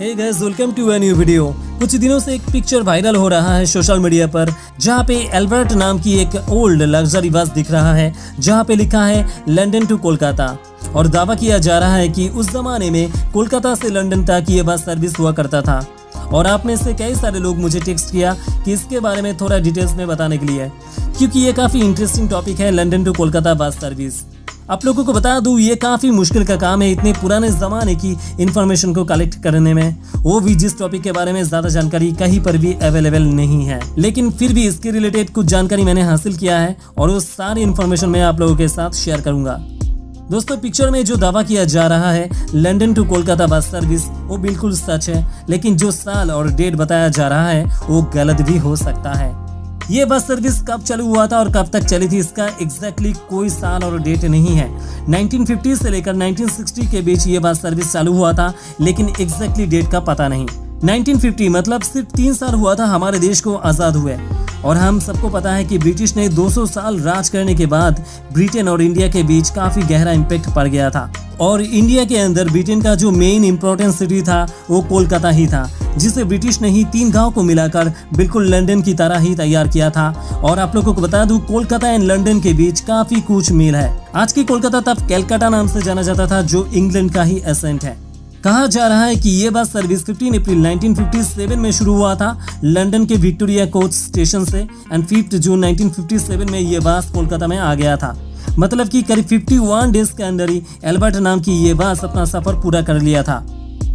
Hey guys welcome to a new video. कुछ दिनों से एक पिक्चर वायरल हो रहा है सोशल मीडिया पर, जहां पे एल्बर्ट नाम की एक ओल्ड लग्जरी बस दिख रहा है, जहां पे लिखा है लंदन टू कोलकाता। और दावा किया जा रहा है कि उस जमाने में कोलकाता से लंदन तक ये बस सर्विस हुआ करता था। और आप में से कई सारे लोग मुझे टेक्स्ट किया कि इसके बारे में थोड़ा डिटेल्स में बताने के लिए, क्योंकि ये काफ़ी इंटरेस्टिंग टॉपिक है London to Kolkata bus service. आप लोगों को बता दूं ये काफ़ी मुश्किल का काम है इतने पुराने ज़माने की इन्फॉर्मेशन को कलेक्ट करने में, वो भी जिस टॉपिक के बारे में ज़्यादा जानकारी कहीं पर भी अवेलेबल नहीं है। लेकिन फिर भी इसके रिलेटेड कुछ जानकारी मैंने हासिल किया है और वो सारी इन्फॉर्मेशन मैं आप लोगों के साथ शेयर करूँगा। दोस्तों, पिक्चर में जो दावा किया जा रहा है London to Kolkata bus service, वो बिल्कुल सच है, लेकिन जो साल और डेट बताया जा रहा है वो गलत भी हो सकता है। ये बस सर्विस कब चालू हुआ था और कब तक चली थी, इसका एग्जैक्टली कोई साल और डेट नहीं है। 1950 से लेकर 1960 के बीच ये बस सर्विस चालू हुआ था, लेकिन एग्जैक्टली डेट का पता नहीं। 1950 मतलब सिर्फ 3 साल हुआ था हमारे देश को आज़ाद हुए, और हम सबको पता है कि ब्रिटिश ने 200 साल राज करने के बाद ब्रिटेन और इंडिया के बीच काफ़ी गहरा इम्पैक्ट पड़ गया था। और इंडिया के अंदर ब्रिटेन का जो मेन इम्पोर्टेंट सिटी था वो कोलकाता ही था, जिसे ब्रिटिश ने ही 3 गांव को मिलाकर बिल्कुल लंदन की तरह ही तैयार किया था। और आप लोगों को बता दूं कोलकाता एंड लंदन के बीच काफ़ी कुछ मेल है। आज की कोलकाता तब कैलकाटा नाम से जाना जाता था, जो इंग्लैंड का ही एसेंट है। कहा जा रहा है कि ये बस सर्विस 15 अप्रैल 1957 में शुरू हुआ था लंदन के विक्टोरिया कोच स्टेशन से, एंड 5 जून 1957 में ये बस कोलकाता में आ गया था। मतलब कि करीब 51 डेज के अंदर ही एल्बर्ट नाम की ये बस अपना सफ़र पूरा कर लिया था।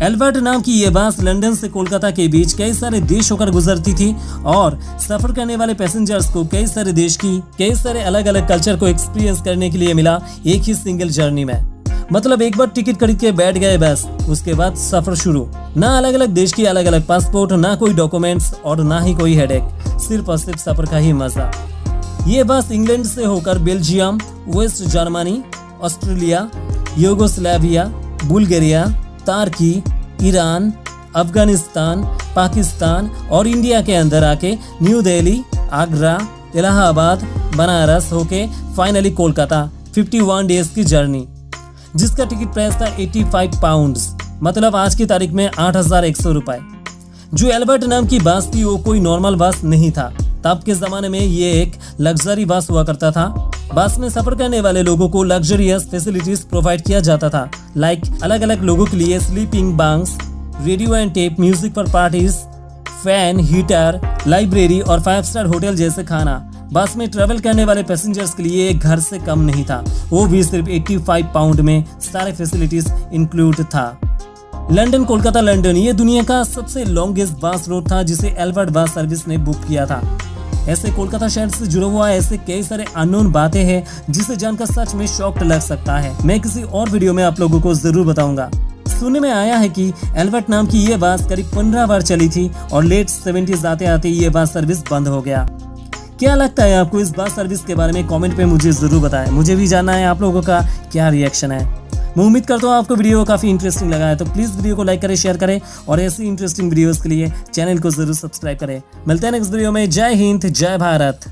एल्बर्ट नाम की ये बस लंदन से कोलकाता के बीच कई सारे देश होकर गुजरती थी, और सफ़र करने वाले पैसेंजर्स को कई सारे देश की कई सारे अलग अलग कल्चर को एक्सपीरियंस करने के लिए मिला एक ही सिंगल जर्नी में। मतलब एक बार टिकट खरीद के बैठ गए बस, उसके बाद सफर शुरू। ना अलग अलग देश की अलग अलग पासपोर्ट, ना कोई डॉक्यूमेंट्स, और ना ही कोई हेडेक, सिर्फ और सिर्फ सफर का ही मजा। ये बस इंग्लैंड से होकर Belgium, waste Germany, Australia, Yugoslavia, Bulgaria, तुर्की, ईरान, अफगानिस्तान, पाकिस्तान और इंडिया के अंदर आके न्यू दिल्ली, आगरा, इलाहाबाद, बनारस होके फाइनली कोलकाता। 51 डेज की जर्नी, जिसका टिकट प्राइस था 85 पाउंड्स, मतलब आज की तारीख में 8100 रुपये। जो एल्बर्ट नाम की बस थी वो कोई नॉर्मल बस नहीं था, तब के ज़माने में ये एक लग्जरी बस हुआ करता था। बस में सफ़र करने वाले लोगों को लग्जरियस फैसिलिटीज़ प्रोवाइड किया जाता था, लाइक अलग अलग लोगों के लिए sleeping bunks, radio and tape music पर पार्टीज, फैन, हीटर, लाइब्रेरी और 5 स्टार होटल जैसे खाना। बस में ट्रैवल करने वाले पैसेंजर्स के लिए घर से कम नहीं था, वो भी सिर्फ 85 पाउंड में सारे फैसिलिटीज इंक्लूड था। लंदन कोलकाता लंदन ये दुनिया का सबसे लॉन्गेस्ट बस रूट था, जिसे एल्बर्ट बस सर्विस ने बुक किया था। ऐसे कोलकाता शहर से जुड़ा हुआ ऐसे कई सारे अननोन बातें हैं, जिसे जानकर सच में शॉक्ड लग सकता है। मैं किसी और वीडियो में आप लोगों को जरूर बताऊंगा। सुनने में आया है कि एल्बर्ट नाम की ये बस करीब 15 बार चली थी, और लेट 70s आते आते ये बस सर्विस बंद हो गया। क्या लगता है आपको इस बस सर्विस के बारे में? कमेंट पे मुझे ज़रूर बताएं, मुझे भी जानना है आप लोगों का क्या रिएक्शन है। मैं उम्मीद करता हूँ आपको वीडियो काफ़ी इंटरेस्टिंग लगा है, तो प्लीज़ वीडियो को लाइक करें, शेयर करें, और ऐसी इंटरेस्टिंग वीडियोस के लिए चैनल को ज़रूर सब्सक्राइब करें। मिलते हैं नेक्स्ट वीडियो में। जय हिंद, जय भारत।